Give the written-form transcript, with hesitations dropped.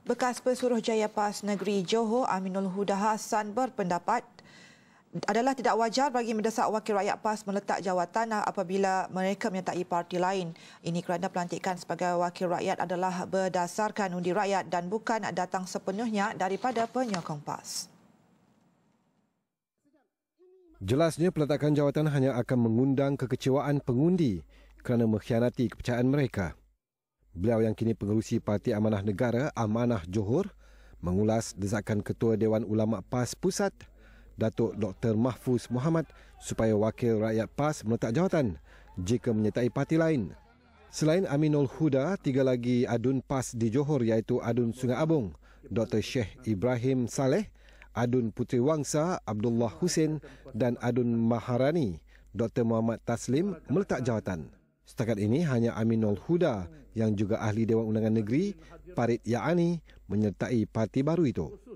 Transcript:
Bekas Pesuruhjaya PAS Negeri Johor Aminolhuda Hassan berpendapat adalah tidak wajar bagi mendesak wakil rakyat PAS meletak jawatan apabila mereka menyertai parti lain. Ini kerana pelantikan sebagai wakil rakyat adalah berdasarkan undi rakyat dan bukan datang sepenuhnya daripada penyokong PAS. Jelasnya peletakan jawatan hanya akan mengundang kekecewaan pengundi kerana mengkhianati kepercayaan mereka. Beliau yang kini pengerusi Parti Amanah Negara, Amanah Johor, mengulas desakan Ketua Dewan Ulama PAS Pusat, Datuk Dr. Mahfuz Muhammad supaya wakil rakyat PAS meletak jawatan jika menyertai parti lain. Selain Aminolhuda, tiga lagi ADUN PAS di Johor iaitu ADUN Sungai Abong, Dr. Sheikh Ibrahim Saleh, ADUN Puteri Wangsa, Abdullah Hussein dan ADUN Maharani, Dr. Muhammad Taslim meletak jawatan. Setakat ini hanya Aminolhuda yang juga ahli Dewan Undangan Negeri Parit Yaani menyertai parti baru itu.